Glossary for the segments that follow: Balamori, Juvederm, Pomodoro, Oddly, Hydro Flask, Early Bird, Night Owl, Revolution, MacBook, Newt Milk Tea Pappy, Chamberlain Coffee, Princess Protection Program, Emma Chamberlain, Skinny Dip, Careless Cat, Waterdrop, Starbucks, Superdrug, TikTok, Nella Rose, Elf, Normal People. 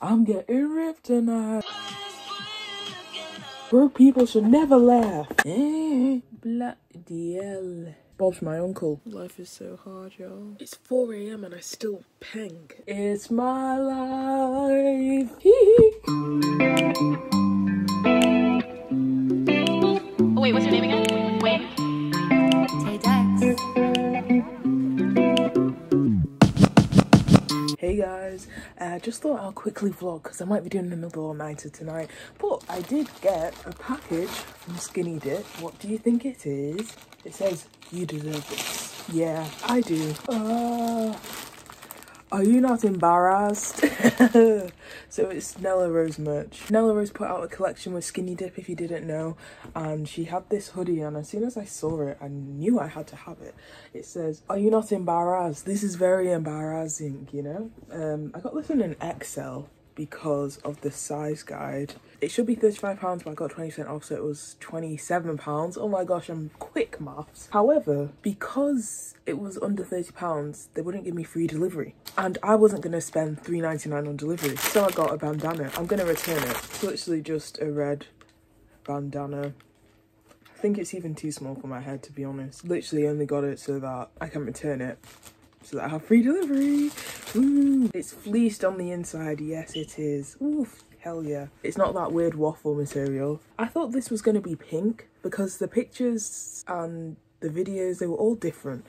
I'm getting ripped tonight. Broke people should never laugh. Bloody hell. Bob's my uncle. Life is so hard, y'all. It's 4 AM and I still peng. It's my life. Oh wait, what's your name again? Wayne? Tay Dex. Hey guys, just thought I'll quickly vlog because I might be doing another all-nighter tonight. But I did get a package from Skinny Dip. What do you think it is? It says, "You deserve this." Yeah, I do. Are you not embarrassed? So it's Nella Rose merch. Nella Rose put out a collection with Skinny Dip, if you didn't know, and she had this hoodie, and as soon as I saw it, I knew I had to have it. It says, "Are you not embarrassed? This is very embarrassing," you know? I got this in an XL because of the size guide. It should be £35, but I got 20% off, so it was £27. Oh my gosh, I'm quick maths. However, because it was under £30, they wouldn't give me free delivery. And I wasn't gonna spend $3.99 on delivery. So I got a bandana. I'm gonna return it. It's literally just a red bandana. I think it's even too small for my head, to be honest. Literally only got it so that I can return it, so that I have free delivery. Ooh, it's fleeced on the inside. Yes, it is. Oof. Hell yeah. It's not that weird waffle material. I thought this was going to be pink because the pictures and the videos, they were all different.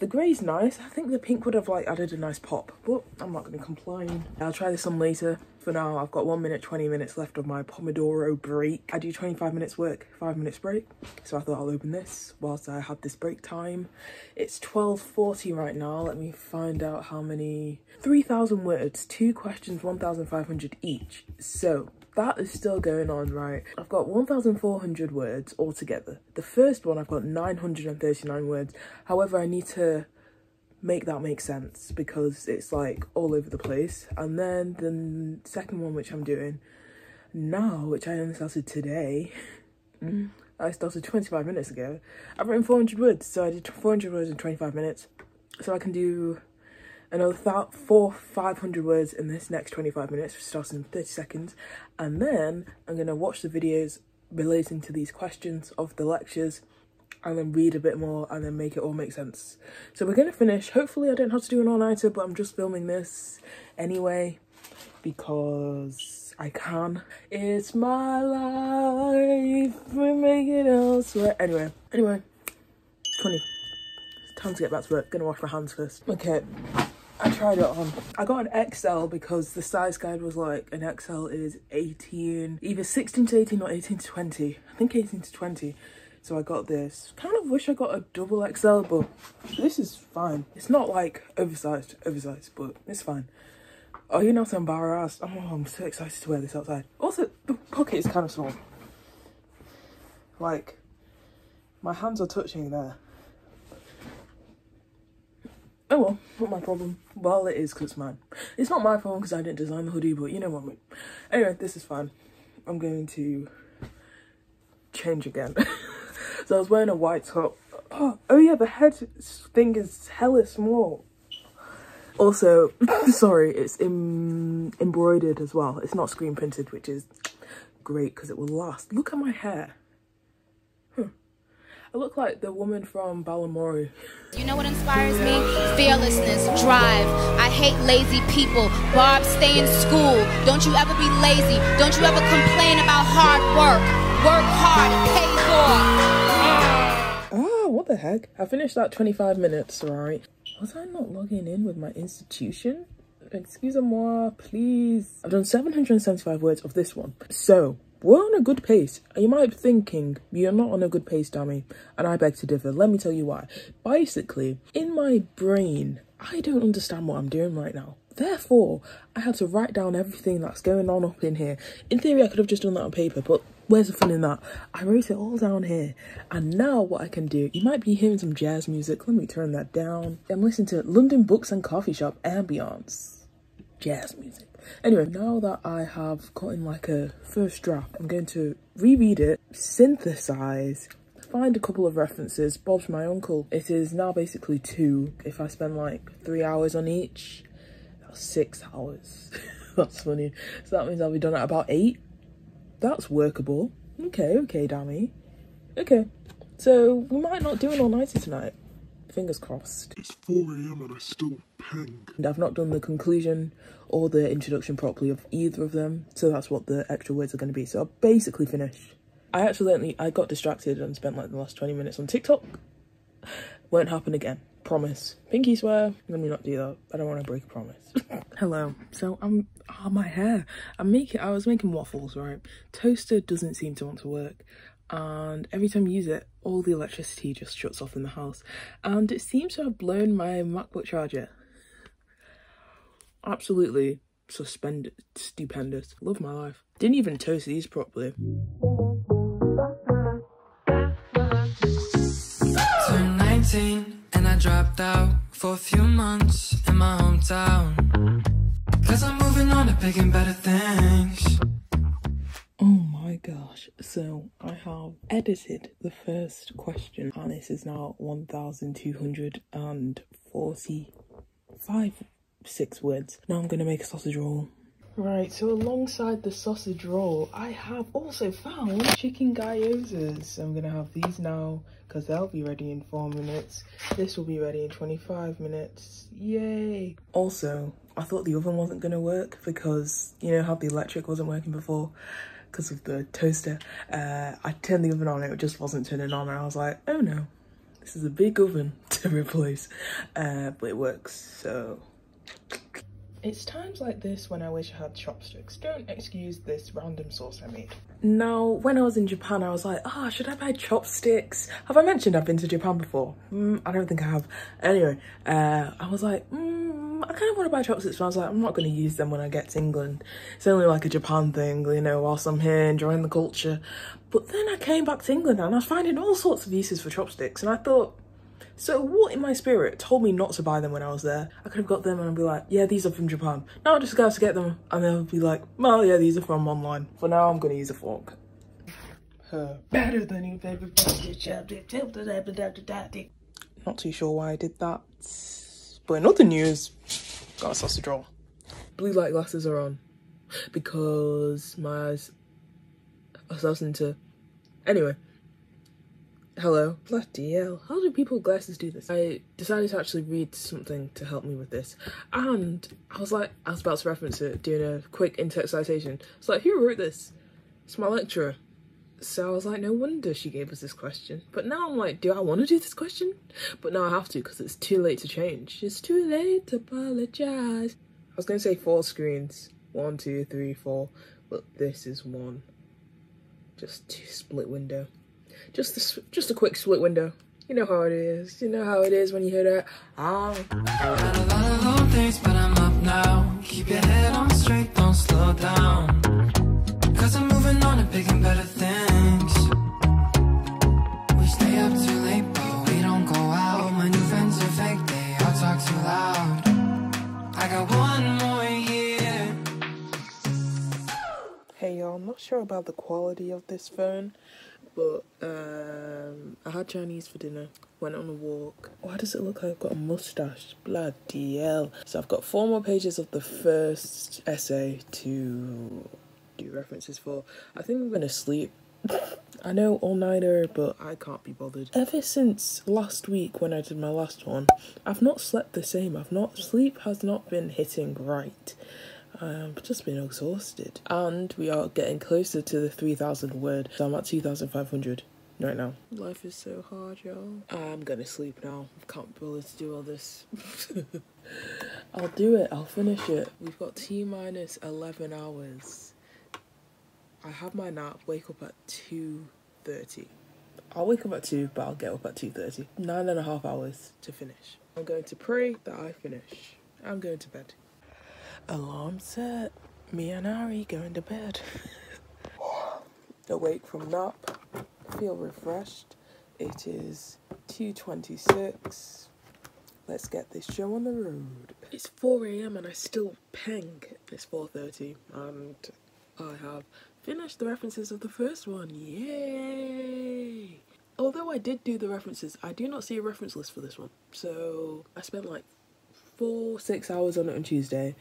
The grey's nice. I think the pink would have like added a nice pop, but I'm not going to complain. I'll try this on later. For now, I've got 1 minute, 20 minutes left of my Pomodoro break. I do 25 minutes work, 5 minutes break. So I thought I'll open this whilst I have this break time. It's 12:40 right now. Let me find out how many. 3,000 words, 2 questions, 1,500 each. So that is still going on, right? I've got 1,400 words altogether. The first one, I've got 939 words. However, I need to make that make sense because it's like all over the place. And then the second one, which I'm doing now, which I only started today, I started 25 minutes ago. I've written 400 words, so I did 400 words in 25 minutes. So I can do another 500 words in this next 25 minutes, which starts in 30 seconds. And then I'm gonna watch the videos relating to these questions of the lectures, and then read a bit more, and then make it all make sense. So we're gonna finish. Hopefully I don't have to do an all-nighter, but I'm just filming this anyway because I can. It's my life, we're making it elsewhere. Anyway, it's time to get back to work. Gonna wash my hands first. Okay, I tried it on. I got an XL because the size guide was like, an XL is 18, either 16 to 18 or 18 to 20. I think 18 to 20. So I got this. Kind of wish I got a double XL, but this is fine. It's not like oversized, but it's fine. Are you not embarrassed? Oh, I'm so excited to wear this outside. Also, the pocket is kind of small. Like, my hands are touching there. Oh well, not my problem. Well, it is because it's mine. It's not my problem because I didn't design the hoodie, but you know what I mean. Anyway, this is fine. I'm going to change again. So I was wearing a white top. Oh yeah, the head thing is hella small. Also, sorry, it's embroidered as well. It's not screen printed, which is great because it will last. Look at my hair. I look like the woman from Balamori. You know what inspires me? Fearlessness, drive. I hate lazy people. Barb, stay in school. Don't you ever be lazy. Don't you ever complain about hard work. Work hard, pay for. What the heck? I finished that 25 minutes, right? Was I not logging in with my institution? Excusez-moi, please. I've done 775 words of this one. So, we're on a good pace. You might be thinking, you're not on a good pace, dummy. And I beg to differ. Let me tell you why. Basically, in my brain, I don't understand what I'm doing right now. Therefore, I had to write down everything that's going on up in here. In theory, I could have just done that on paper, but where's the fun in that? I wrote it all down here, and now what I can do, you might be hearing some jazz music. Let me turn that down. I'm listening to London Books and Coffee Shop ambience, jazz music. Anyway, now that I have gotten like a first draft, I'm going to reread it, synthesize, find a couple of references. Bob's my uncle. It is now basically 2. If I spend like 3 hours on each, that's 6 hours. That's funny. So that means I'll be done at about 8. That's workable. Okay, okay, Dammy. Okay, so we might not do an all-nighter tonight. Fingers crossed. It's 4 a.m. and I still pink. And I've not done the conclusion or the introduction properly of either of them, so that's what the extra words are going to be. So I'm basically finished. I accidentally, I got distracted and spent like the last 20 minutes on TikTok. Won't happen again. Promise. Pinky swear. Let me not do that. I don't want to break a promise. Hello. So I'm, oh, my hair. I was making waffles, right? Toaster doesn't seem to want to work. And every time you use it, all the electricity just shuts off in the house. And it seems to have blown my MacBook charger. Absolutely suspended. Stupendous. Love my life. Didn't even toast these properly. Turned 19 and I dropped out for a few months in my hometown. Cause I'm moving on to picking better things. Oh my gosh, so I have edited the first question and this is now 1,245 words. Now I'm gonna make a sausage roll. Right, so alongside the sausage roll, I have also found chicken gyozas. I'm gonna have these now because they'll be ready in 4 minutes. This will be ready in 25 minutes, yay. Also, I thought the oven wasn't gonna work because you know how the electric wasn't working before? Because of the toaster, I turned the oven on, it just wasn't turning on and I was like, oh no, this is a big oven to replace, but it works, so. It's times like this when I wish I had chopsticks. Don't excuse this random sauce I made. Now, when I was in Japan, I was like, oh, should I buy chopsticks? Have I mentioned I've been to Japan before? I don't think I have. Anyway, I was like, I kind of want to buy chopsticks, but I was like, I'm not going to use them when I get to England. It's only like a Japan thing, you know, whilst I'm here enjoying the culture. But then I came back to England and I was finding all sorts of uses for chopsticks. And I thought, so what in my spirit told me not to buy them when I was there? I could have got them and I'd be like, yeah, these are from Japan. Now I just go to get them and they'll be like, well, yeah, these are from online. For now, I'm going to use a fork. Better than your favorite chapstick. Not too sure why I did that. But in other news, got a sausage roll. Blue light glasses are on because my eyes are starting to... Anyway. Hello. Bloody hell. How do people with glasses do this? I decided to actually read something to help me with this. And I was like, I was about to reference it, doing a quick in-text citation. It's like, who wrote this? It's my lecturer. So I was like, no wonder she gave us this question. But now I'm like, do I want to do this question? But now I have to, because it's too late to change. It's too late to apologize. I was going to say 4 screens. 1, 2, 3, 4. But this is 1. Just 2 split window. Just a quick split window. You know how it is. You know how it is when you hear that. Ah. Got a lot of long things, but I'm up now. Keep your head on straight, don't slow down. Cause I'm moving on and picking better things. We stay up too late, but we don't go out. My new friends are fake, they all talk too loud. I got 1 more year. Hey y'all, I'm not sure about the quality of this phone. But I had Chinese for dinner, went on a walk. Why does it look like I've got a mustache? Bloody hell. So I've got 4 more pages of the first essay to do references for. I think I'm gonna sleep. I know all-nighter, but I can't be bothered. Ever since last week when I did my last one, I've not slept the same. Sleep has not been hitting right. I've just been exhausted. And we are getting closer to the 3,000 word. So I'm at 2,500 right now. Life is so hard, y'all. I'm gonna sleep now. I can't be bothered to do all this. I'll do it. I'll finish it. We've got T-minus 11 hours. I have my nap. Wake up at 2:30. I'll wake up at 2, but I'll get up at 2:30. 9.5 hours to finish. I'm going to pray that I finish. I'm going to bed. Alarm set, me and Ari going to bed. Awake from nap, feel refreshed. It is 2:26. Let's get this show on the road. It's 4 a.m. and I still peng. It's 4:30 and I have finished the references of the first one, yay! Although I did do the references, I do not see a reference list for this one. So I spent like 6 hours on it on Tuesday.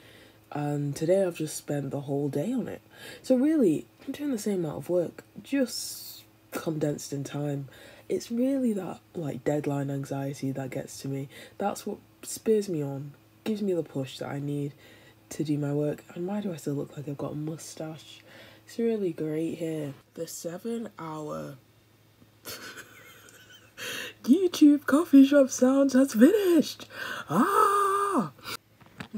and today I've just spent the whole day on it. So really, I'm doing the same amount of work, just condensed in time. It's really that like deadline anxiety that gets to me. That's what spurs me on, gives me the push that I need to do my work. And why do I still look like I've got a mustache? It's really great here. The 7-hour YouTube coffee shop sounds has finished. Ah!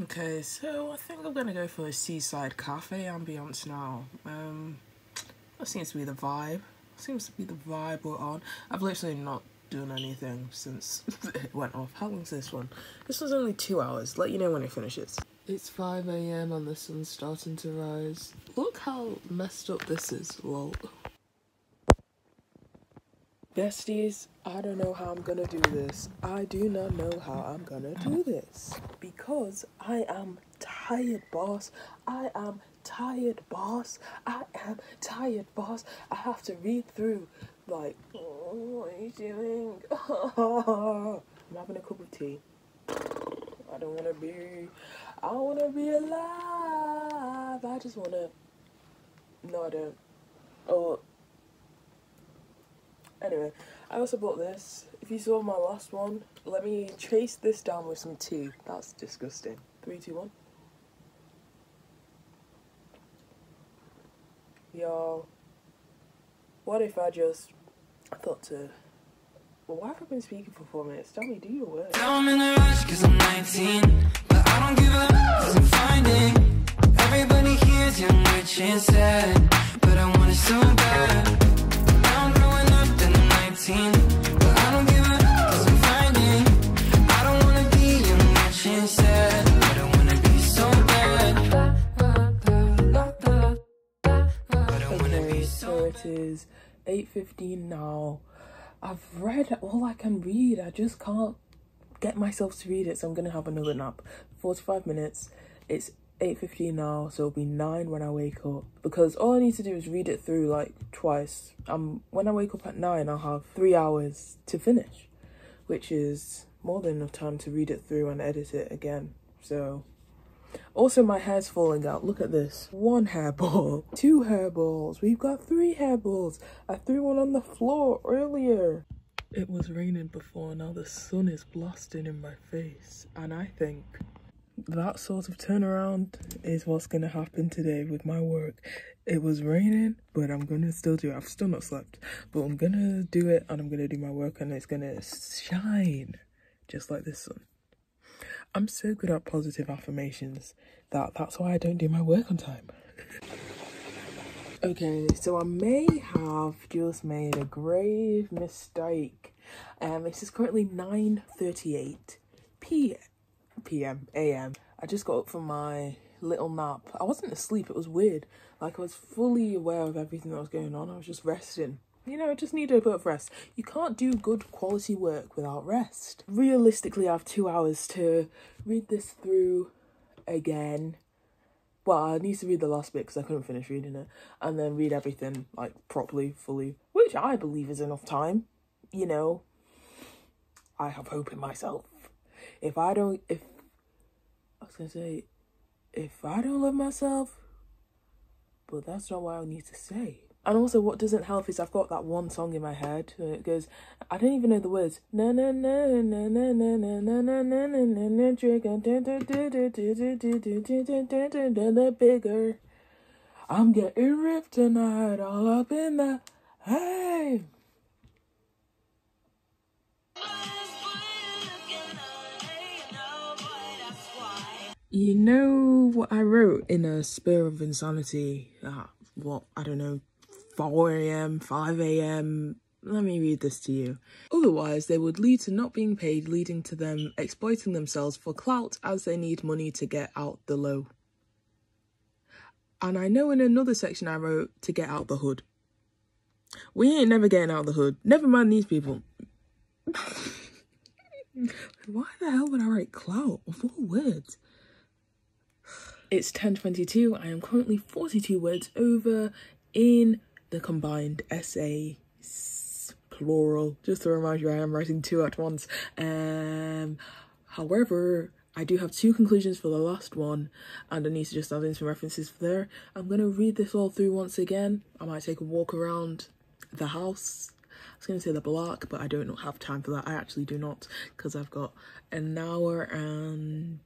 Okay, so I think I'm gonna go for a seaside cafe ambience now. That seems to be the vibe. We're on. I've literally not done anything since it went off. How long's this one? This was only 2 hours. Let you know when it finishes. It's 5 AM and the sun's starting to rise. Look how messed up this is, lol. Besties, I don't know how I'm gonna do this. I do not know how I'm gonna do this. Because I am tired, boss. I am tired, boss. I am tired, boss. I have to read through, like, oh, what are you doing? I'm having a cup of tea. I don't wanna be, I wanna be alive. I just wanna, no I don't. Oh. Anyway, I also bought this. If you saw my last one, let me chase this down with some tea. That's disgusting. 3, 2, 1. Yo, what if I just thought to, well, why have I been speaking for 4 minutes? Tell me, do your work. I'm in a rush because I'm 19, but I don't give up because I'm finding everybody here's young, rich and sad, but I want it so bad. But I don't give up 'cause I'm finding I don't wanna be young, rich and sad. I don't wanna be so bad. Okay, so it is 8:15 now. I've read all I can read. I just can't get myself to read it, so I'm gonna have another nap. 45 minutes. It's 8:15 now, so it'll be 9 when I wake up, because all I need to do is read it through like twice. When I wake up at 9, I'll have 3 hours to finish, which is more than enough time to read it through and edit it again. So also my hair's falling out. Look at this. 1 hairball, 2 hairballs, we've got 3 hairballs. I threw one on the floor earlier. It was raining before, now the sun is blasting in my face, and I think that sort of turnaround is what's going to happen today with my work. It was raining, but I'm going to still do it. I've still not slept, but I'm going to do it, and I'm going to do my work, and it's going to shine just like this sun. I'm so good at positive affirmations that's why I don't do my work on time. Okay, so I may have just made a grave mistake. This is currently 9:38 AM. I just got up from my little nap. I wasn't asleep, it was weird. Like, I was fully aware of everything that was going on. I was just resting. You know, I just needed a bit of rest. You can't do good quality work without rest. Realistically, I have 2 hours to read this through again. Well, I need to read the last bit because I couldn't finish reading it, and then read everything like properly, fully, which I believe is enough time. You know, I have hope in myself. If I don't love myself, but that's not what I need to say. And also, what doesn't help is I've got that one song in my head, and it goes, I don't even know the words. Na na na na na na na na na na na na na trigger bigger. I'm getting ripped tonight, all up in the hey. You know what I wrote in a spur of insanity at, what, I don't know, 4 AM, 5 AM? Let me read this to you. Otherwise, they would lead to not being paid, leading to them exploiting themselves for clout as they need money to get out the low. And I know in another section I wrote, to get out the hood. We ain't never getting out the hood. Never mind these people. Why the hell would I write clout? What words? It's 10:22, I am currently 42 words over in the combined essay, plural, just to remind you I am writing 2 at once. However, I do have two conclusions for the last one, and I need to just add in some references for there. I'm going to read this all through once again. I might take a walk around the house. I was going to say the block, but I don't have time for that. I actually do not, because I've got an hour and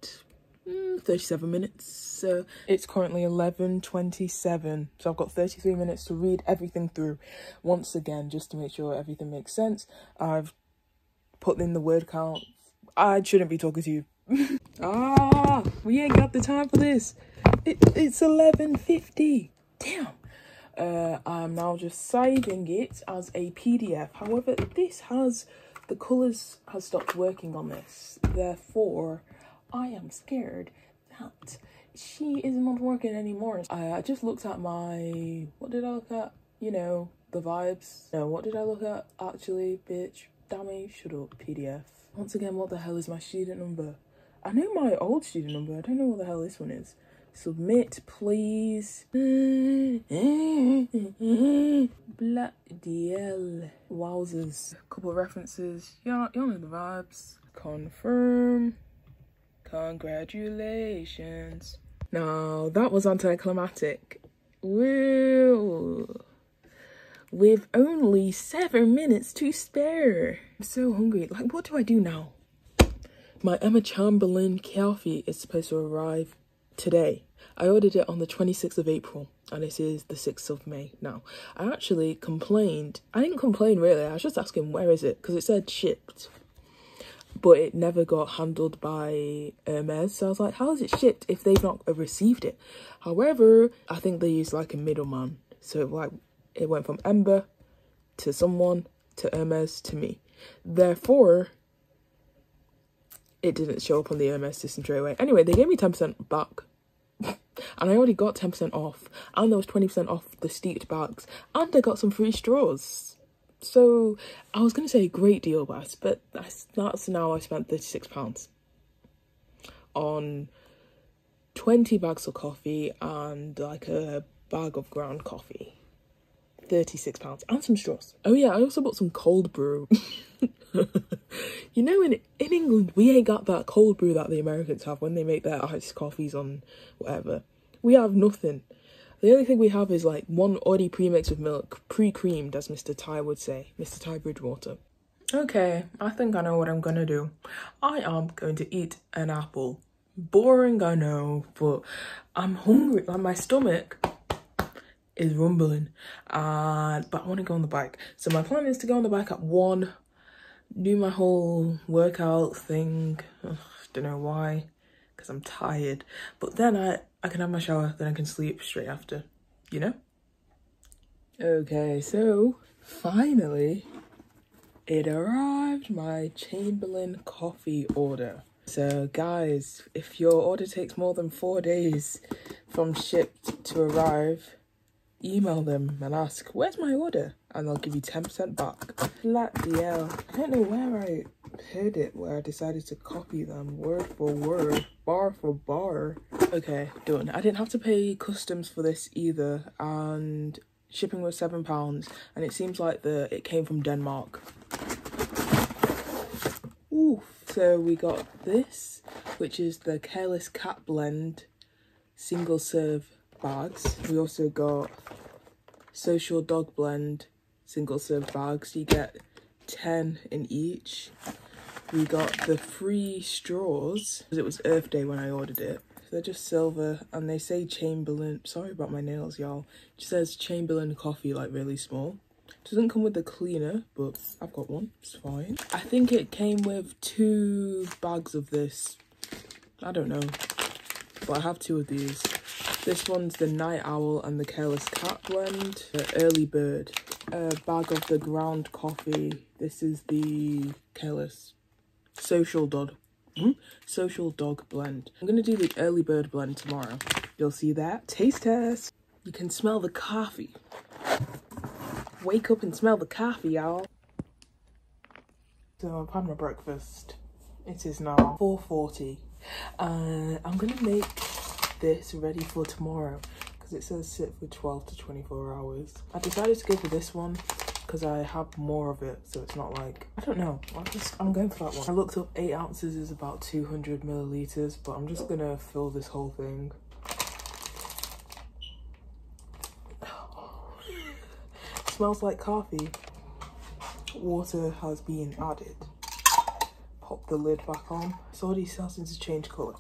37 minutes. So it's currently 11:27, so I've got 33 minutes to read everything through once again, just to make sure everything makes sense. I've put in the word count. I shouldn't be talking to you. We ain't got the time for this. It's 11:50. Damn. I'm now just saving it as a PDF. However, this has the colors has stopped working on this, therefore I am scared that she is not working anymore. I just looked at my, what did I look at? You know, the vibes. No, what did I look at? Actually, bitch, dummy, shut up, PDF. Once again, what the hell is my student number? I know my old student number. I don't know what the hell this one is. Submit, please. Bloody hell. Wowzers. A couple of references. Y'all know the vibes. Confirm. Congratulations. Now, that was anticlimactic. Woo. With only 7 minutes to spare. I'm so hungry. Like, what do I do now? My Emma Chamberlain coffee is supposed to arrive today. I ordered it on the 26th of April, and it is the 6th of May now. I actually complained. I didn't complain, really. I was just asking, where is it? Because it said shipped, but it never got handled by Hermes. So I was like, how is it shipped if they've not received it? However, I think they used like a middleman. So like, it went from Ember to someone to Hermes to me. Therefore, it didn't show up on the Hermes system straight away. Anyway, they gave me 10% back. And I already got 10% off. And there was 20% off the steeped bags. And I got some free straws. So I was going to say a great deal, but that's now I spent £36 on 20 bags of coffee and like a bag of ground coffee. £36 and some straws. Oh yeah, I also bought some cold brew. You know, in England, we ain't got that cold brew that the Americans have when they make their iced coffees on whatever. We have nothing. The only thing we have is like one Oddly premix with milk, pre-creamed, as Mr. Ty would say. Mr. Ty Bridgewater. Okay, I think I know what I'm gonna do. I am going to eat an apple. Boring, I know, but I'm hungry. Like, my stomach is rumbling, but I want to go on the bike. So my plan is to go on the bike at 1, do my whole workout thing. Ugh, don't know why, because I'm tired, but then I can have my shower, then I can sleep straight after, you know. Okay, so finally it arrived, my Chamberlain coffee order. So guys, if your order takes more than 4 days from shipped to arrive, email them and ask, where's my order? And they'll give you 10% back. Bloody hell. I don't know where I heard it, where I decided to copy them word for word, bar for bar. Okay, done. I didn't have to pay customs for this either, and shipping was £7, and it seems like it came from Denmark. Oof. So we got this, which is the Careless Cat blend single serve bags. We also got Social Dog blend single serve bags. You get 10 in each. We got the free straws because it was Earth Day when I ordered it. They're just silver and they say Chamberlain. Sorry about my nails, y'all. It just says Chamberlain coffee, like really small. It doesn't come with the cleaner, but I've got one. It's fine. I think it came with 2 bags of this. I don't know, but I have 2 of these. This one's the Night Owl and the Careless Cat blend. The Early Bird. A bag of the ground coffee. This is the Social Dog. Social Dog blend. I'm going to do the Early Bird blend tomorrow. You'll see that. Taste test. You can smell the coffee. Wake up and smell the coffee, y'all. So I've had my breakfast. It is now 4:40. I'm going to make this ready for tomorrow because it says sit for 12 to 24 hours. I decided to go for this one because I have more of it, so it's not like, I don't know, I'm going for that one. I looked up 8 ounces is about 200 milliliters, but I'm just gonna fill this whole thing. Smells like coffee. Water has been added. Pop the lid back on. It's already starting to change colour.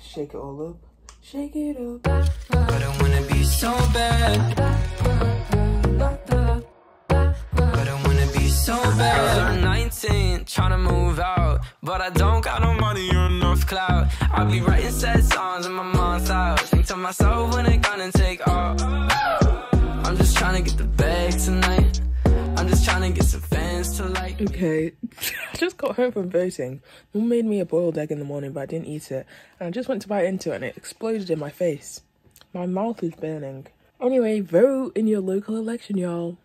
Shake it all up. Shake it up. I don't wanna be so bad. I don't wanna be so bad. I'm 19, tryna move out, but I don't got no money or enough clout. I be writing sad songs in my mom's house. Think to myself when it gonna take off. I'm just trying to get the bag tonight. I'm just trying to get some fans to like. Okay, I just got home from voting. Mum made me a boiled egg in the morning, but I didn't eat it. And I just went to bite into it and it exploded in my face. My mouth is burning. Anyway, vote in your local election, y'all.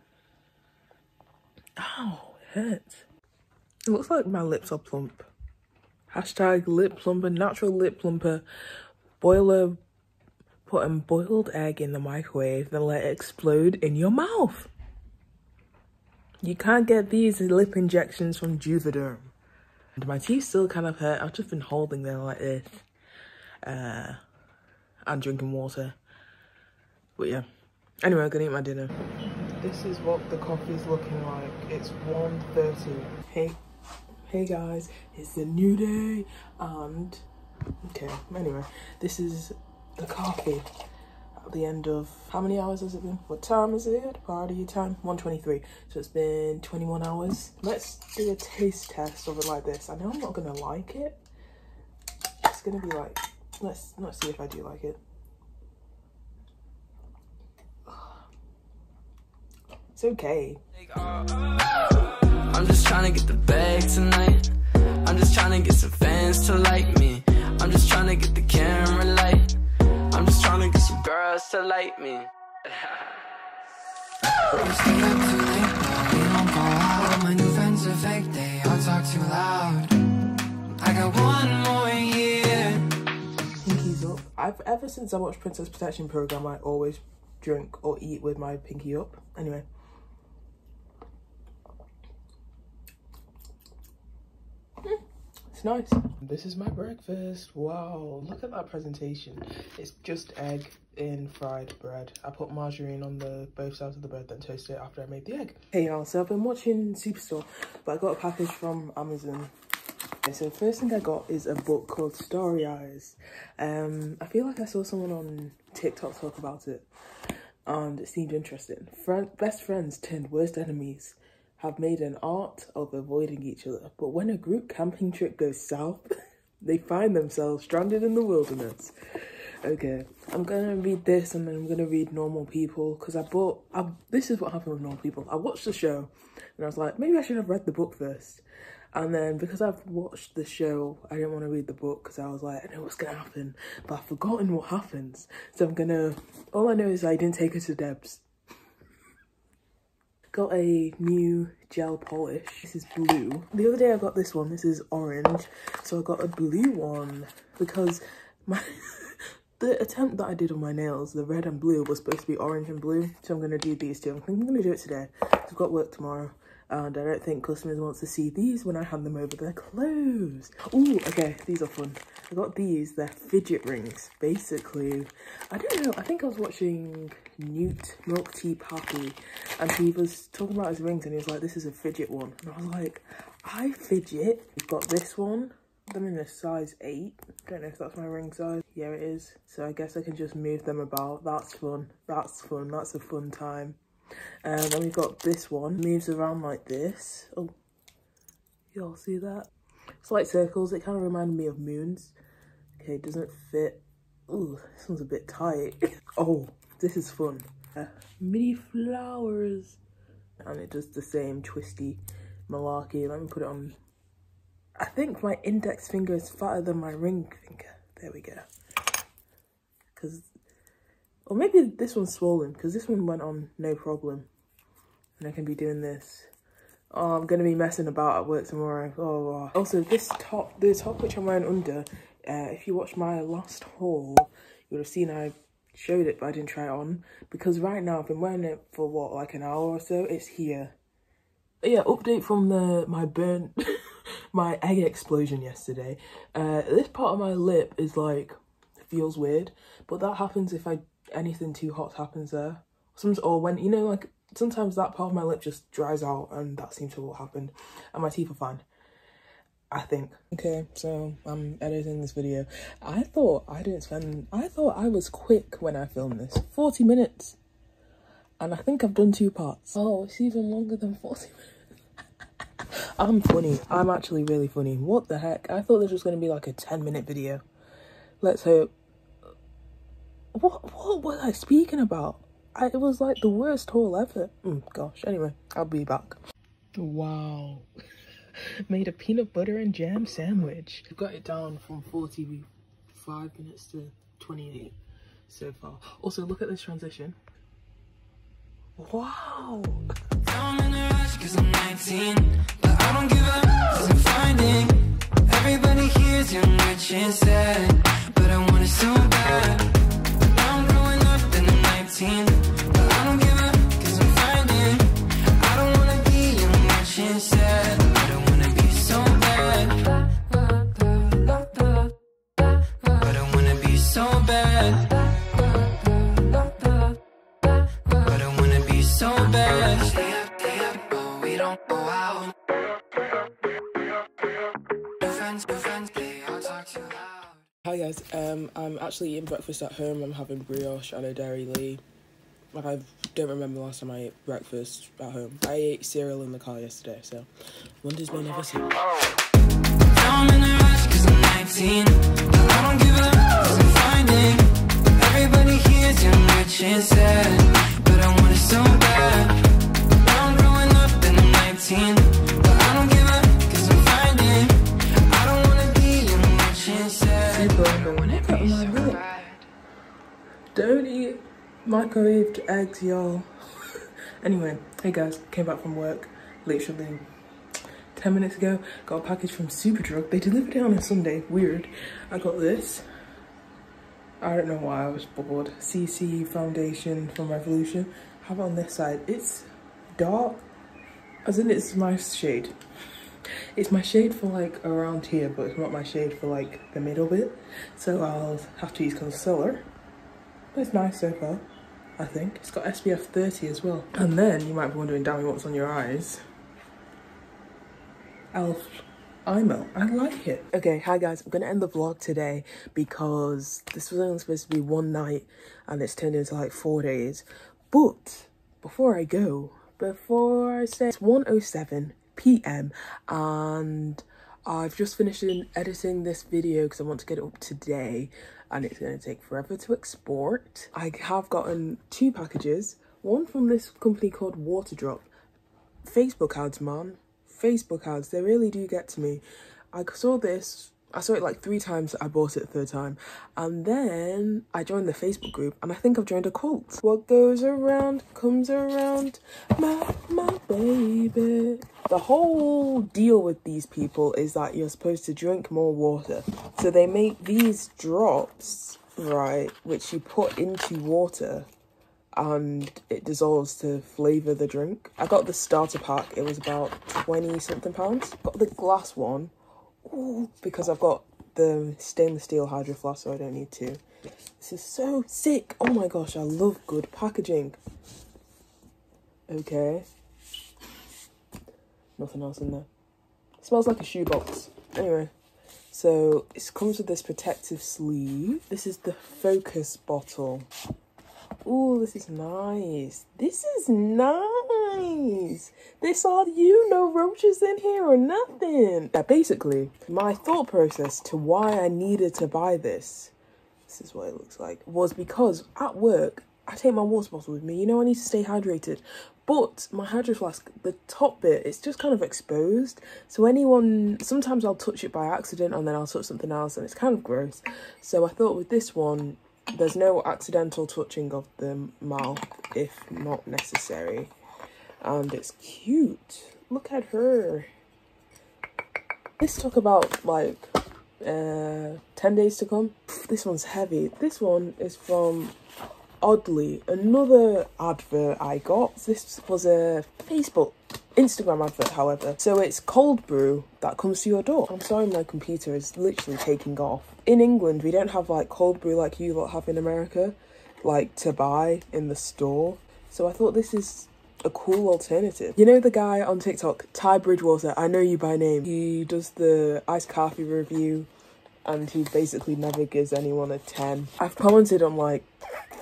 Ow, it hurts. It looks like my lips are plump. Hashtag lip plumper, natural lip plumper. Boiler, put a boiled egg in the microwave, then let it explode in your mouth. You can't get these lip injections from Juvederm. And my teeth still kind of hurt. I've just been holding them like this. And drinking water. But yeah. Anyway, I'm gonna eat my dinner. This is what the coffee's looking like. It's 1:30. Hey guys. It's a new day. And, okay, anyway. This is the coffee. The end of, how many hours has it been? What time is it? Party time. 1:23. So it's been 21 hours. Let's do a taste test of it like this. I know I'm not gonna like it. It's gonna be like, let's see if I do like it. It's okay. I'm just trying to get the bag tonight. I'm just trying to get some fans to like me. I'm just trying to get the camera light. I'm just trying to get some girls to like me. I'm staying up too late, we don't go out. My new friends are fake, they all talk too loud. I got one more year. Pinky's up. Ever since I watched Princess Protection Program, I always drink or eat with my pinky up. Anyway. It's nice. This is my breakfast. Wow, look at that presentation. It's just egg in fried bread. I put margarine on the both sides of the bread, then toasted it after I made the egg. Hey y'all, so I've been watching Superstore, but I got a package from Amazon. Okay, so the first thing I got is a book called Story Eyes. I feel like I saw someone on TikTok talk about it and it seemed interesting. Best friends turned worst enemies have made an art of avoiding each other. But when a group camping trip goes south, they find themselves stranded in the wilderness. Okay, I'm gonna read this and then I'm gonna read Normal People, because this is what happened with Normal People. I watched the show and I was like, maybe I should have read the book first. And then because I've watched the show, I didn't want to read the book because I was like, I know what's gonna happen, but I've forgotten what happens. So all I know is I didn't take her to Deb's. Got a new gel polish. This is blue. The other day I got this one. This is orange. So I got a blue one because the attempt that I did on my nails, the red and blue, was supposed to be orange and blue. So I'm going to do these two. I think I'm going to do it today. I've got work tomorrow and I don't think customers want to see these when I hand them over their clothes. Ooh, okay, these are fun. I got these. They're fidget rings. Basically, I don't know, I think I was watching Newt Milk Tea Pappy and he was talking about his rings and he was like, this is a fidget one, and I was like, I fidget. We've got this one. I'm in a size 8. I don't know if that's my ring size. Yeah, it is. So I guess I can just move them about. That's fun. That's fun. That's a fun time. And then we've got this one. Moves around like this. Oh, y'all see that? It's like circles. It kind of reminded me of moons. Okay, it doesn't fit. Ooh, this one's a bit tight. Oh, this is fun. Mini flowers. And it does the same twisty malarkey. Let me put it on. I think my index finger is fatter than my ring finger. There we go. Or maybe this one's swollen because this one went on no problem. And I can be doing this. Oh, I'm going to be messing about at work tomorrow. Oh, also, this top, the top which I'm wearing under, if you watched my last haul, you would have seen I showed it, but I didn't try it on, because right now I've been wearing it for what, like an hour or so. It's here. But yeah, update from my egg explosion yesterday. This part of my lip is like, feels weird, but that happens if anything too hot happens there. Sometimes, or when, you know, like sometimes that part of my lip just dries out, and that seems to what happened. And my teeth are fine, I think. Okay, so I'm editing this video. I thought I was quick when I filmed this. 40 minutes. And I think I've done 2 parts. Oh, it's even longer than 40 minutes. I'm funny. I'm actually really funny. What the heck? I thought this was going to be like a 10-minute video. Let's hope. What was I speaking about? It was like the worst haul ever. Gosh, anyway, I'll be back. Wow. Made a peanut butter and jam sandwich. I've got it down from 45 minutes to 28 so far. Also, look at this transition. Wow. I'm in a rush because I'm 19, but I don't give up because I'm finding everybody here's young, rich and sad, but I want it so bad. Now I'm growing up and I'm 19, but I don't give up because I'm finding I don't want to be young, rich and sad. Hi guys, I'm actually eating breakfast at home. I'm having brioche and a dairy lee. Like, I don't remember last time I ate breakfast at home. I ate cereal in the car yesterday, so wonders may never cease. I'm in a rush because I'm 19, but I don't give up because I'm finding everybody here's young, rich and sad, but I want it so bad. Now I'm growing up and I'm 19, but I don't give up because I'm finding I don't want to be young, rich and sad. Look at my lip. Don't eat microwaved eggs, y'all. Anyway, hey guys, came back from work literally 10 minutes ago. Got a package from Superdrug. They delivered it on a Sunday. Weird. I got this. I don't know why, I was bored. CC foundation from Revolution. Have it on this side. It's dark, as in it's my shade. It's my shade for like around here, but it's not my shade for like the middle bit. So I'll have to use concealer. But it's nice so far, I think. It's got SPF 30 as well. And then you might be wondering, Dammy, what's on your eyes? Elf eye melt. I like it. Okay, hi guys. I'm gonna end the vlog today because this was only supposed to be one night and it's turned into like 4 days. But before I say, it's 1:07 p.m. and I've just finished editing this video because I want to get it up today, and it's going to take forever to export. I have gotten 2 packages, one from this company called Waterdrop. Facebook ads, man. Facebook ads, they really do get to me. I saw it like 3 times, I bought it the 3rd time. And then I joined the Facebook group, and I think I've joined a cult. What goes around comes around, my baby. The whole deal with these people is that you're supposed to drink more water. So they make these drops, right, which you put into water and it dissolves to flavour the drink. I got the starter pack. It was about 20 something pounds. Got the glass one. Ooh, because I've got the stainless steel Hydro Flask, so I don't need to. This is so sick. Oh my gosh, I love good packaging. Okay. Nothing else in there. It smells like a shoebox. Anyway, so it comes with this protective sleeve. This is the Focus bottle. Ooh, this is nice. This is nice. They saw, you know, roaches in here or nothing. Yeah, basically, my thought process to why I needed to buy this, this is what it looks like, was because at work, I take my water bottle with me. You know, I need to stay hydrated. But my Hydro Flask, the top bit, it's just kind of exposed. So sometimes I'll touch it by accident and then I'll touch something else and it's kind of gross. So I thought with this one, there's no accidental touching of the mouth if not necessary. And it's cute. Look at her. This took about like 10 days to come. This one's heavy. This one is from Oddly, another advert I got. This was a Instagram advert, however. So it's cold brew that comes to your door. I'm sorry, my computer is literally taking off. In England, we don't have like cold brew like you lot have in America, like to buy in the store. So I thought this is a cool alternative. You know the guy on TikTok, Ty Bridgewater, I know you by name. He does the iced coffee review and he basically never gives anyone a 10. I've commented on like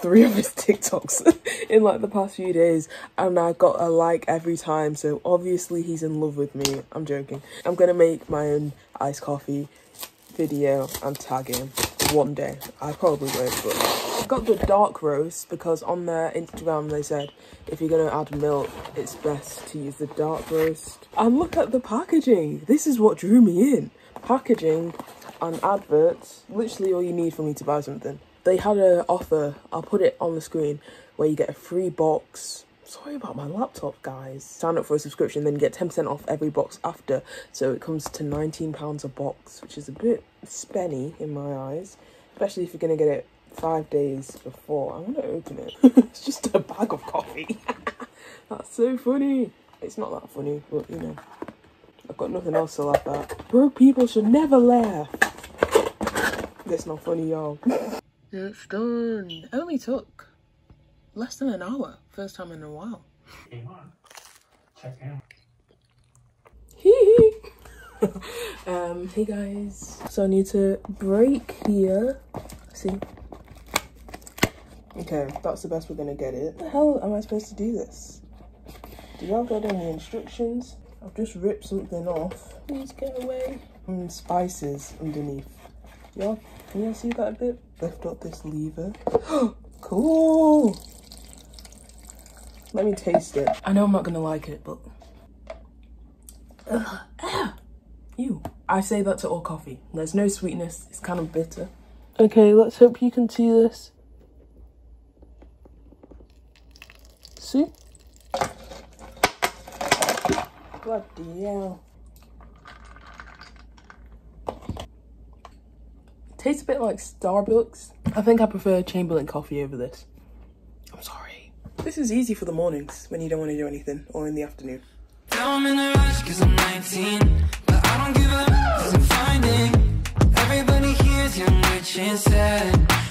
3 of his TikToks in like the past few days and I got a like every time, so obviously he's in love with me. I'm joking. I'm gonna make my own iced coffee video and tag him one day. I probably won't, but I got the dark roast because on their Instagram they said if you're gonna add milk it's best to use the dark roast. And look at the packaging. This is what drew me in. Packaging and adverts, literally all you need for me to buy something. They had an offer, I'll put it on the screen, where you get a free box. Sorry about my laptop, guys. Sign up for a subscription, then you get 10% off every box after. So it comes to £19 a box, which is a bit spenny in my eyes, especially if you're gonna get it 5 days before. I'm gonna open it. It's just a bag of coffee. That's so funny. It's not that funny, but you know, I've got nothing else to laugh at. Broke people should never laugh. That's not funny, y'all. It's done. It only took less than an hour. First time in a while. Check out. Hee hee. Hey guys. So I need to break here. See? Okay, that's the best we're gonna get it. What the hell am I supposed to do this? Do y'all get any instructions? I've just ripped something off. Please get away. Spices underneath. Y'all, can you see that a bit? Lift up this lever. Cool! Let me taste it. I know I'm not gonna like it, but... Ugh. Ah. Ew. I say that to all coffee. There's no sweetness, it's kind of bitter. Okay, let's hope you can see this. See? Bloody hell. Tastes a bit like Starbucks. I think I prefer Chamberlain coffee over this. I'm sorry. This is easy for the mornings when you don't want to do anything, or in the afternoon. I'm in a rush because I'm 19, but I don't give up because I'm finding everybody here's young, rich and sad.